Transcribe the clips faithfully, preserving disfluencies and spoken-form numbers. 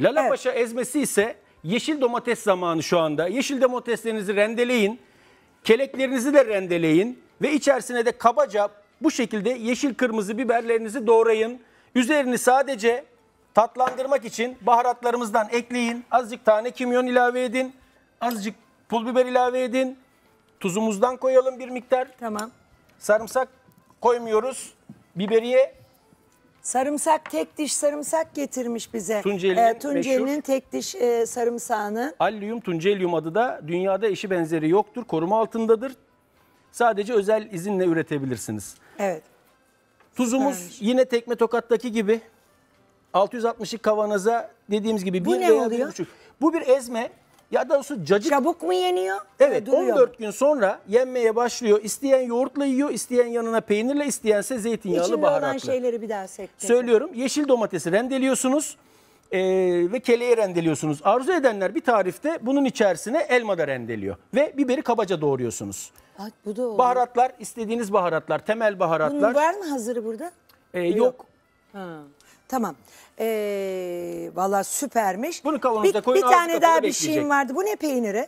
Lalapaşa evet. ezmesi ise yeşil domates zamanı şu anda. Yeşil domateslerinizi rendeleyin. Keleklerinizi de rendeleyin. Ve içerisine de kabaca bu şekilde yeşil kırmızı biberlerinizi doğrayın. Üzerini sadece tatlandırmak için baharatlarımızdan ekleyin. Azıcık tane kimyon ilave edin. Azıcık pul biber ilave edin. Tuzumuzdan koyalım bir miktar. Tamam. Sarımsak koymuyoruz. Biberiye. Sarımsak, tek diş sarımsak getirmiş bize. Tunceli'nin e, Tunceli'nin tek diş e, sarımsağını. Allium Tuncelium adı da dünyada eşi benzeri yoktur. Koruma altındadır. Sadece özel izinle üretebilirsiniz. Evet. Tuzumuz Vermiş. yine tekme tokattaki gibi. altı yüz altmışlık kavanoza dediğimiz gibi. Bu bir ne oluyor? Bir buçuk. Bu bir ezme. Ya da olsun cacık. Çabuk mu yeniyor? Evet, on dört gün sonra yenmeye başlıyor. İsteyen yoğurtla yiyor, isteyen yanına peynirle, isteyense zeytinyağlı İçinde baharatla. İçinde olan şeyleri bir daha sektir. Söylüyorum, yeşil domatesi rendeliyorsunuz e, ve keleği rendeliyorsunuz. Arzu edenler bir tarifte bunun içerisine elma da rendeliyor. Ve biberi kabaca doğruyorsunuz. Bak, bu da oluyor. Baharatlar, istediğiniz baharatlar, temel baharatlar. Bunun var mı hazırı burada? E, yok. yok. Ha. Tamam. Ee, Valla süpermiş. Bunu kavanoza koyun. Bir tane daha bir şeyim vardı. Bu ne peyniri?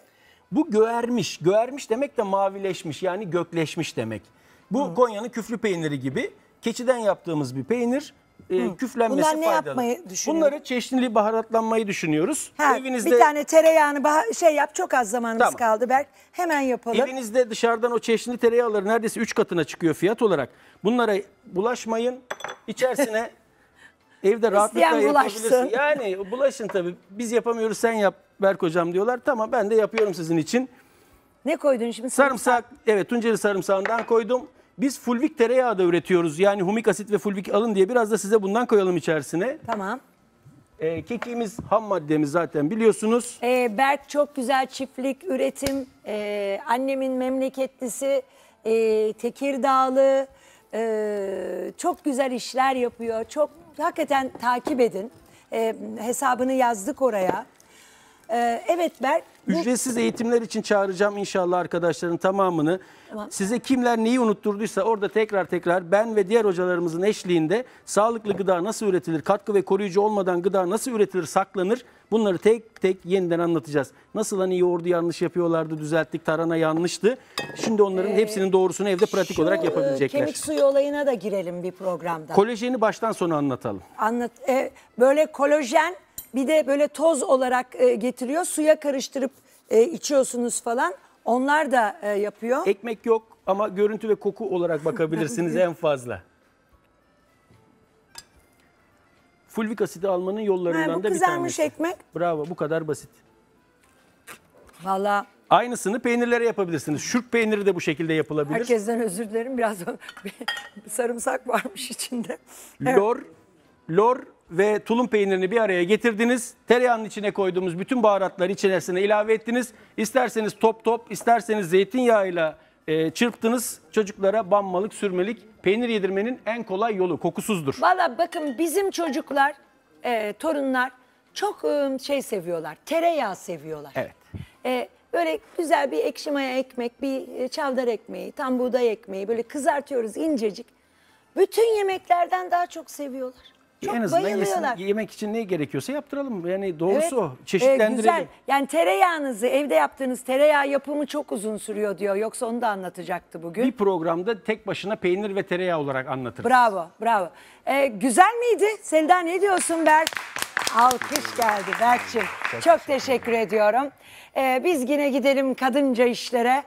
Bu göğermiş. Göğermiş demek de mavileşmiş, yani gökleşmiş demek. Bu Hı. Konya'nın küflü peyniri gibi. Keçiden yaptığımız bir peynir. Ee, küflenmesi Bunlar ne faydalı. Yapmayı düşünüyoruz? Bunları çeşnili baharatlanmayı düşünüyoruz. Ha, Evinizde... Bir tane tereyağını şey yap, çok az zamanımız tamam. kaldı Berk. Hemen yapalım. Evinizde dışarıdan o çeşnili tereyağları neredeyse üç katına çıkıyor fiyat olarak. Bunlara bulaşmayın. İçerisine... Evde rahatlıkla yapabilirsin. Yani bulaşın tabii. Biz yapamıyoruz, sen yap Berk hocam diyorlar. Tamam, ben de yapıyorum sizin için. Ne koydun şimdi? Sarımsak. Evet, Tunceli sarımsağından koydum. Biz fulvik tereyağı da üretiyoruz. Yani humik asit ve fulvik alın diye biraz da size bundan koyalım içerisine. Tamam. Ee, kekiğimiz ham maddemiz zaten biliyorsunuz. Ee, Berk çok güzel çiftlik, üretim. Ee, annemin memleketlisi, e, Tekirdağlı. Ee, çok güzel işler yapıyor. Çok hakikaten takip edin. Ee, hesabını yazdık oraya. Ee, evet Berk. Bu... Ücretsiz eğitimler için çağıracağım inşallah arkadaşların tamamını. Tamam. Size kimler neyi unutturduysa orada tekrar tekrar ben ve diğer hocalarımızın eşliğinde sağlıklı gıda nasıl üretilir, katkı ve koruyucu olmadan gıda nasıl üretilir, saklanır, bunları tek tek yeniden anlatacağız. Nasıl hani yoğurdu yanlış yapıyorlardı, düzelttik, tarhana yanlıştı. Şimdi onların ee, hepsinin doğrusunu evde pratik şu, olarak yapabilecekler. Kemik suyu olayına da girelim bir programda. Kolajeni baştan sona anlatalım. Anlat. E, böyle kolajen... Bir de böyle toz olarak getiriyor. Suya karıştırıp içiyorsunuz falan. Onlar da yapıyor. Ekmek yok ama görüntü ve koku olarak bakabilirsiniz en fazla. Fulvik asidi almanın yollarından ha, da bir tanesi. Bu kızarmış ekmek. Bravo, bu kadar basit. Vallahi. Aynısını peynirlere yapabilirsiniz. Şurp peyniri de bu şekilde yapılabilir. Herkesten özür dilerim. Biraz sarımsak varmış içinde. Evet. Lor, lor. Ve tulum peynirini bir araya getirdiniz. Tereyağının içine koyduğumuz bütün baharatları içerisine ilave ettiniz. İsterseniz top top, isterseniz zeytinyağıyla e, çırptınız. Çocuklara banmalık, sürmelik peynir yedirmenin en kolay yolu. Kokusuzdur. Valla bakın bizim çocuklar, e, torunlar çok e, şey seviyorlar. Tereyağı seviyorlar. Evet. E, böyle güzel bir ekşi maya ekmek, bir çavdar ekmeği, tam buğday ekmeği böyle kızartıyoruz incecik. Bütün yemeklerden daha çok seviyorlar. Çok en azından yesin, yemek için ne gerekiyorsa yaptıralım. Yani doğrusu evet, o. Çeşitlendirelim. E, güzel. Yani tereyağınızı evde yaptığınız tereyağı yapımı çok uzun sürüyor diyor. Yoksa onu da anlatacaktı bugün. Bir programda tek başına peynir ve tereyağı olarak anlatırız. Bravo, bravo. E, güzel miydi? Selda ne diyorsun Berk? Alkış geldi Berk'cim. Çok, çok teşekkür, teşekkür ediyorum. E, biz yine gidelim kadınca işlere.